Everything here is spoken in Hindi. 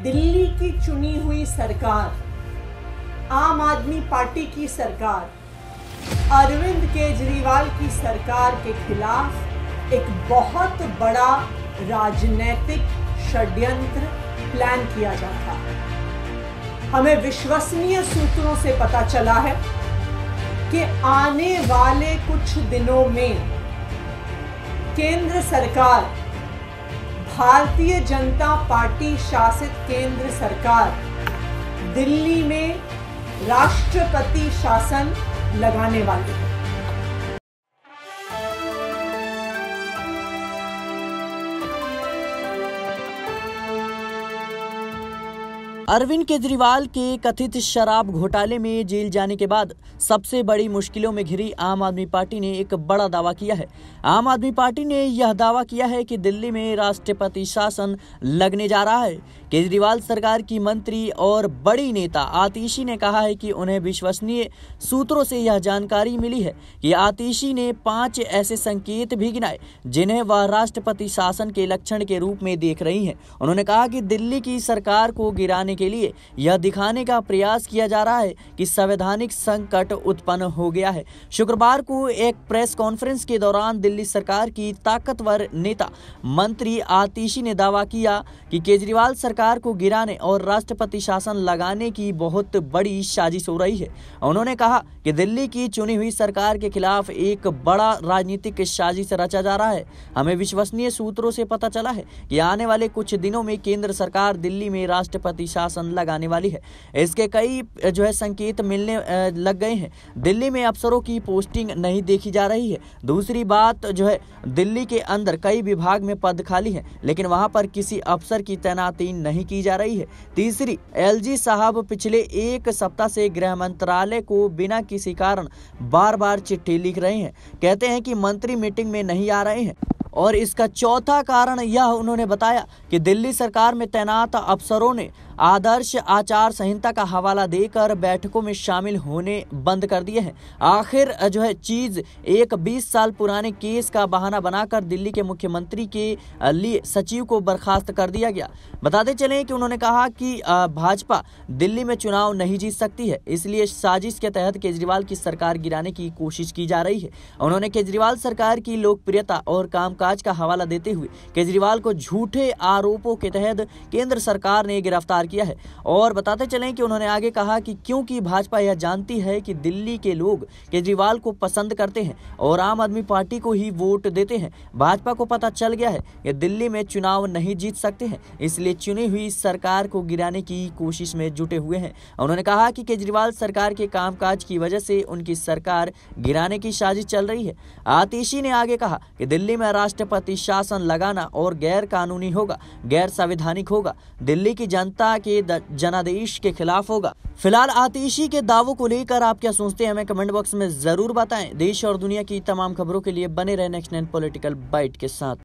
दिल्ली की चुनी हुई सरकार, आम आदमी पार्टी की सरकार, अरविंद केजरीवाल की सरकार के खिलाफ एक बहुत बड़ा राजनीतिक षड्यंत्र प्लान किया जा रहा है। हमें विश्वसनीय सूत्रों से पता चला है कि आने वाले कुछ दिनों में केंद्र सरकार, भारतीय जनता पार्टी शासित केंद्र सरकार दिल्ली में राष्ट्रपति शासन लगाने वाली है। अरविंद केजरीवाल के कथित शराब घोटाले में जेल जाने के बाद सबसे बड़ी मुश्किलों में घिरी आम आदमी पार्टी ने एक बड़ा दावा किया है। आम आदमी पार्टी ने यह दावा किया है कि दिल्ली में राष्ट्रपति शासन लगने जा रहा है। केजरीवाल सरकार की मंत्री और बड़ी नेता आतिशी ने कहा है कि उन्हें विश्वसनीय सूत्रों से यह जानकारी मिली है कि आतिशी ने 5 ऐसे संकेत भी गिनाए जिन्हें वह राष्ट्रपति शासन के लक्षण के रूप में देख रही है। उन्होंने कहा कि दिल्ली की सरकार को गिराने के लिए यह दिखाने का प्रयास किया जा रहा है कि संवैधानिक संकट उत्पन्न हो गया है। शुक्रवार को एक प्रेस कॉन्फ्रेंस के दौरान दिल्ली सरकार की ताकतवर नेता मंत्री आतिशी ने दावा किया कि केजरीवाल सरकार को गिराने और राष्ट्रपति शासन लगाने की बहुत बड़ी साजिश हो रही है। उन्होंने कहा कि दिल्ली की चुनी हुई सरकार के खिलाफ एक बड़ा राजनीतिक साजिश रचा जा रहा है। हमें विश्वसनीय सूत्रों से पता चला है कि आने वाले कुछ दिनों में केंद्र सरकार दिल्ली में राष्ट्रपति शासन लगाने वाली है। इसके कई संकेत मिलने लग गए हैं। दिल्ली में अफसरों की पोस्टिंग नहीं देखी जा रही है। दूसरी बात दिल्ली के अंदर कई विभाग में पद खाली हैं, लेकिन वहां पर किसी अफसर की तैनाती नहीं की जा रही है। तीसरी, एलजी साहब पिछले 1 सप्ताह से गृह मंत्रालय को बिना किसी कारण बार-बार चिट्ठी लिख रहे हैं, कहते हैं कि मंत्री मीटिंग में नहीं आ रहे हैं। और इसका चौथा कारण यह उन्होंने बताया कि दिल्ली सरकार में तैनात अफसरों ने आदर्श आचार संहिता का हवाला देकर बैठकों में शामिल होने बंद कर दिए हैं। आखिर चीज एक 20 साल पुराने केस का बहाना बनाकर दिल्ली के मुख्यमंत्री के लिए सचिव को बर्खास्त कर दिया गया। बताते चलें कि उन्होंने कहा कि भाजपा दिल्ली में चुनाव नहीं जीत सकती है, इसलिए साजिश के तहत केजरीवाल की सरकार गिराने की कोशिश की जा रही है। उन्होंने केजरीवाल सरकार की लोकप्रियता और कामकाज का हवाला देते हुए केजरीवाल को झूठे आरोपों के तहत केंद्र सरकार ने गिरफ्तार किया है। और बताते चलें कि उन्होंने आगे कहा कि क्योंकि भाजपा यह जानती है कि दिल्ली के लोग केजरीवाल को पसंद करते हैं और आम आदमी पार्टी को ही वोट देते हैं, भाजपा को पता चल गया है कि दिल्ली में चुनाव नहीं जीत सकते हैं, इसलिए चुनी हुई सरकार को गिराने की कोशिश में जुटे हुए हैं। उन्होंने कहा कि केजरीवाल सरकार के कामकाज की वजह से उनकी सरकार गिराने की साजिश चल रही है। आतिशी ने आगे कहा कि दिल्ली में राष्ट्रपति शासन लगाना और गैर कानूनी होगा, गैर संवैधानिक होगा, दिल्ली की जनता के जनादेश के खिलाफ होगा। फिलहाल आतिशी के दावों को लेकर आप क्या सोचते हैं, हमें कमेंट बॉक्स में जरूर बताएं। देश और दुनिया की तमाम खबरों के लिए बने रहे नेक्स्ट 9 पॉलिटिकल बाइट के साथ।